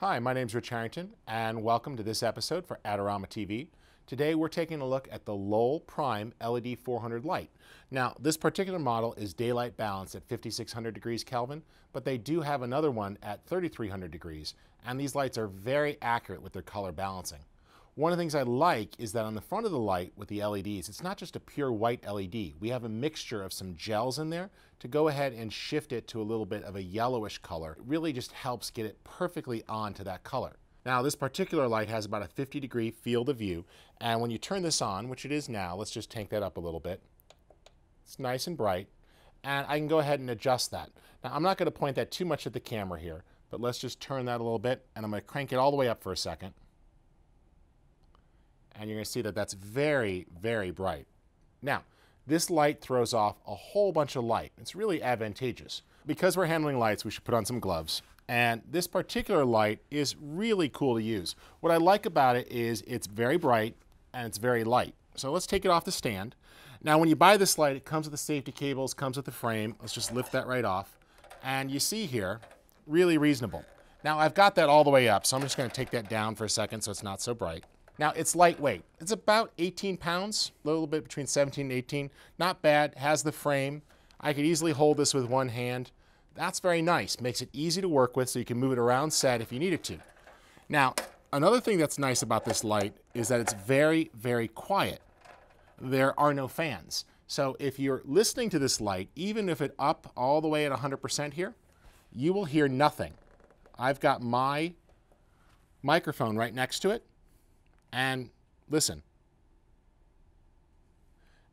Hi, my name's Rich Harrington, and welcome to this episode for Adorama TV. Today we're taking a look at the Lowel Prime LED 400 light. Now, this particular model is daylight balanced at 5600 degrees Kelvin, but they do have another one at 3300 degrees, and these lights are very accurate with their color balancing. One of the things I like is that on the front of the light with the LEDs, it's not just a pure white LED. We have a mixture of some gels in there to go ahead and shift it to a little bit of a yellowish color. It really just helps get it perfectly on to that color. Now, this particular light has about a 50-degree field of view, and when you turn this on, which it is now, let's just tank that up a little bit. It's nice and bright, and I can go ahead and adjust that. Now, I'm not going to point that too much at the camera here, but let's just turn that a little bit, and I'm going to crank it all the way up for a second. And you're going to see that that's very, very bright. Now, this light throws off a whole bunch of light. It's really advantageous. Because we're handling lights, we should put on some gloves. And this particular light is really cool to use. What I like about it is it's very bright and it's very light. So let's take it off the stand. Now, when you buy this light, it comes with the safety cables, comes with the frame. Let's just lift that right off. And you see here, really reasonable. Now, I've got that all the way up, so I'm just going to take that down for a second so it's not so bright. Now, it's lightweight. It's about 18 pounds, a little bit between 17 and 18. Not bad, has the frame. I could easily hold this with one hand. That's very nice, makes it easy to work with so you can move it around set if you needed to. Now, another thing that's nice about this light is that it's very, very quiet. There are no fans. So if you're listening to this light, even if it's up all the way at 100% here, you will hear nothing. I've got my microphone right next to it. And listen,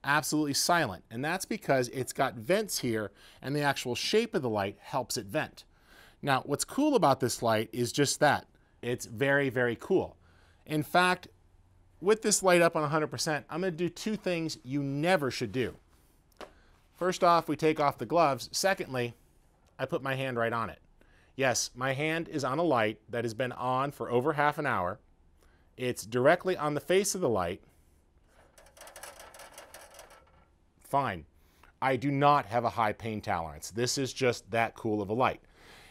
absolutely silent. And that's because it's got vents here and the actual shape of the light helps it vent. Now, what's cool about this light is just that. It's very, very cool. In fact, with this light up on 100%, I'm going to do two things you never should do. First off, we take off the gloves. Secondly, I put my hand right on it. Yes, my hand is on a light that has been on for over half an hour. It's directly on the face of the light. Fine. I do not have a high pain tolerance. This is just that cool of a light.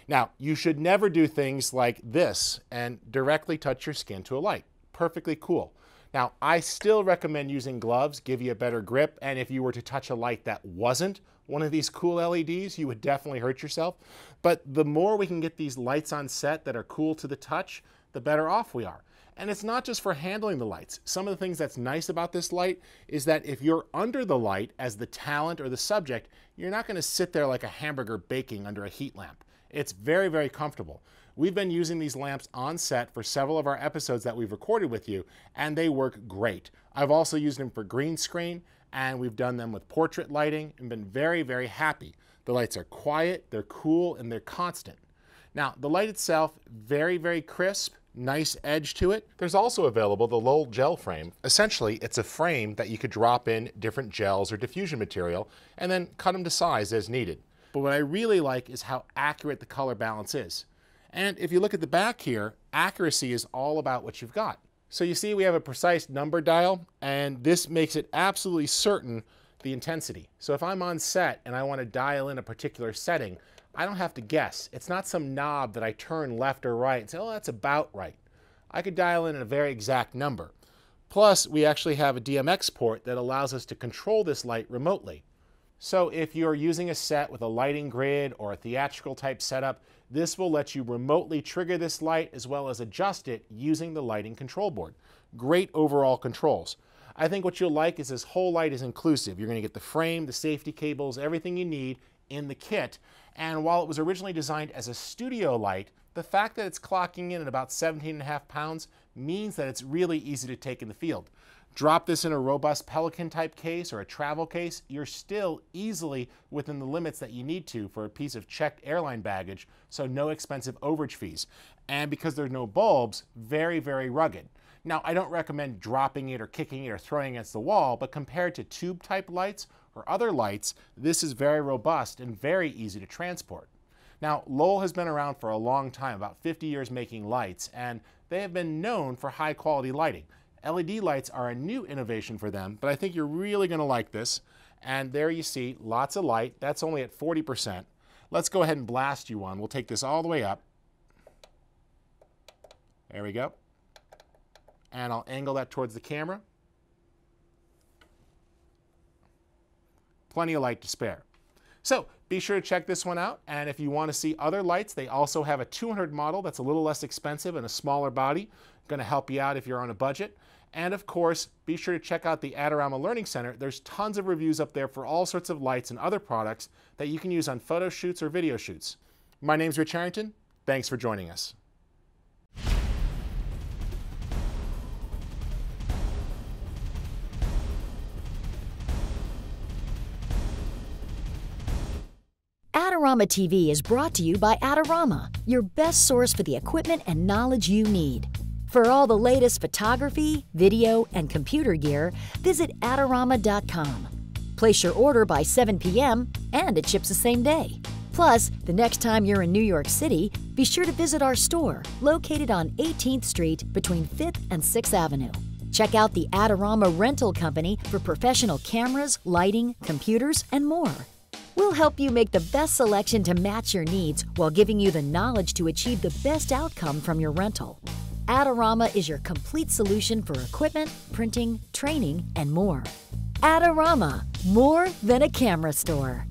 Now, you should never do things like this and directly touch your skin to a light. Perfectly cool. Now, I still recommend using gloves, give you a better grip, and if you were to touch a light that wasn't one of these cool LEDs, you would definitely hurt yourself. But the more we can get these lights on set that are cool to the touch, the better off we are. And it's not just for handling the lights. Some of the things that's nice about this light is that if you're under the light as the talent or the subject, you're not going to sit there like a hamburger baking under a heat lamp. It's very, very comfortable. We've been using these lamps on set for several of our episodes that we've recorded with you, and they work great. I've also used them for green screen, and we've done them with portrait lighting and been very, very happy. The lights are quiet, they're cool, and they're constant. Now, the light itself, very, very crisp. Nice edge to it. There's also available the Lowel Gel Frame. Essentially, it's a frame that you could drop in different gels or diffusion material and then cut them to size as needed. But what I really like is how accurate the color balance is. And if you look at the back here, accuracy is all about what you've got. So you see we have a precise number dial, and this makes it absolutely certain the intensity. So if I'm on set and I want to dial in a particular setting, I don't have to guess. It's not some knob that I turn left or right and say, oh, that's about right. I could dial in a very exact number. Plus, we actually have a DMX port that allows us to control this light remotely. So if you're using a set with a lighting grid or a theatrical type setup, this will let you remotely trigger this light as well as adjust it using the lighting control board. Great overall controls. I think what you'll like is this whole light is inclusive. You're going to get the frame, the safety cables, everything you need in the kit. And while it was originally designed as a studio light, the fact that it's clocking in at about 17.5 pounds means that it's really easy to take in the field. Drop this in a robust Pelican type case or a travel case, you're still easily within the limits that you need to for a piece of checked airline baggage, so no expensive overage fees. And because there's no bulbs, very, very rugged. Now, I don't recommend dropping it or kicking it or throwing it against the wall, but compared to tube type lights or other lights, this is very robust and very easy to transport. Now, Lowel has been around for a long time, about 50 years making lights, and they have been known for high quality lighting. LED lights are a new innovation for them, but I think you're really going to like this. And there you see, lots of light. That's only at 40%. Let's go ahead and blast you one. We'll take this all the way up. There we go. And I'll angle that towards the camera. Plenty of light to spare. So be sure to check this one out. And if you want to see other lights, they also have a 200 model that's a little less expensive and a smaller body. Going to help you out if you're on a budget. And of course, be sure to check out the Adorama Learning Center. There's tons of reviews up there for all sorts of lights and other products that you can use on photo shoots or video shoots. My name's Rich Harrington. Thanks for joining us. Adorama TV is brought to you by Adorama, your best source for the equipment and knowledge you need. For all the latest photography, video, and computer gear, visit Adorama.com. Place your order by 7 p.m. and it ships the same day. Plus, the next time you're in New York City, be sure to visit our store located on 18th Street between 5th and 6th Avenue. Check out the Adorama Rental Company for professional cameras, lighting, computers, and more. We'll help you make the best selection to match your needs while giving you the knowledge to achieve the best outcome from your rental. Adorama is your complete solution for equipment, printing, training, and more. Adorama, more than a camera store.